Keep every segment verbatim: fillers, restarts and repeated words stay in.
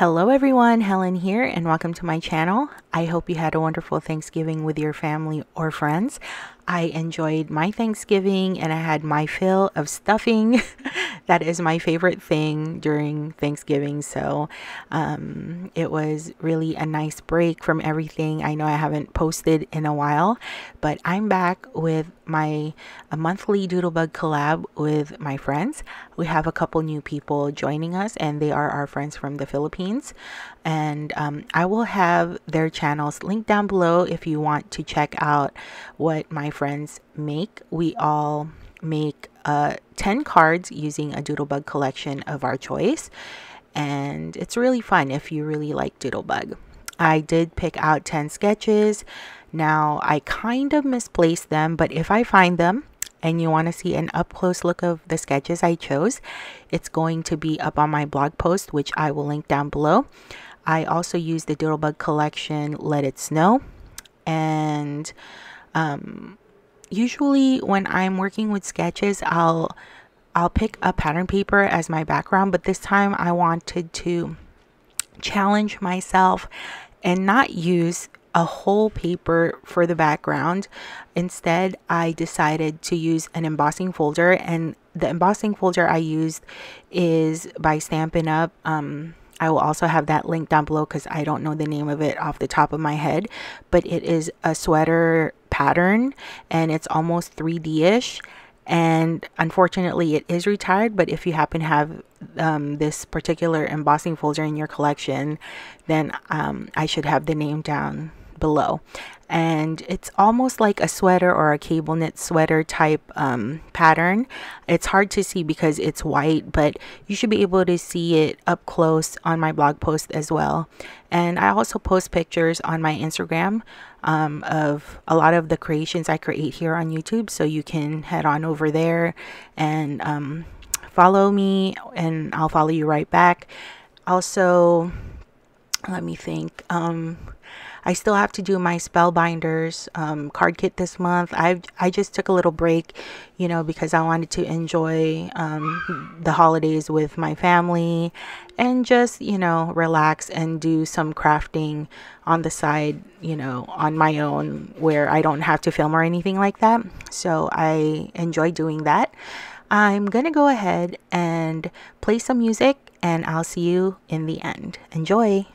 Hello everyone, Helen here and welcome to my channel. I hope you had a wonderful Thanksgiving with your family or friends. I enjoyed my Thanksgiving and I had my fill of stuffing. That is my favorite thing during Thanksgiving. So um, it was really a nice break from everything. I know I haven't posted in a while, but I'm back with my a monthly Doodlebug collab with my friends. We have a couple new people joining us and they are our friends from the Philippines. And um, I will have their channels linked down below if you want to check out what my friends make. We all make uh, ten cards using a Doodlebug collection of our choice, and it's really fun if you really like Doodlebug. I did pick out ten sketches. Now I kind of misplaced them, but if I find them and you want to see an up-close look of the sketches I chose, it's going to be up on my blog post, which I will link down below. I also used the Doodlebug collection Let It Snow, and um, usually when I'm working with sketches, I'll I'll pick a pattern paper as my background, but this time I wanted to challenge myself and not use a whole paper for the background. Instead, I decided to use an embossing folder, and the embossing folder I used is by Stampin' Up. Um, I will also have that link down below because I don't know the name of it off the top of my head, but it is a sweater pattern and it's almost three D-ish. And unfortunately it is retired, but if you happen to have um, this particular embossing folder in your collection, then um, I should have the name down below. And it's almost like a sweater or a cable knit sweater type um, pattern. It's hard to see because it's white, but you should be able to see it up close on my blog post as well. And I also post pictures on my Instagram um, of a lot of the creations I create here on YouTube, so you can head on over there and um, follow me and I'll follow you right back. Also, let me think, um, I still have to do my Spellbinders um, card kit this month. I I just took a little break, you know, because I wanted to enjoy um, the holidays with my family and just, you know, relax and do some crafting on the side, you know, on my own where I don't have to film or anything like that. So I enjoy doing that. I'm going to go ahead and play some music and I'll see you in the end. Enjoy!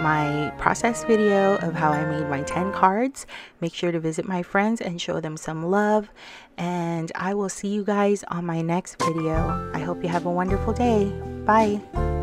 my process video of how I made my ten cards. Make sure to visit my friends and show them some love. And I will see you guys on my next video. I hope you have a wonderful day. Bye.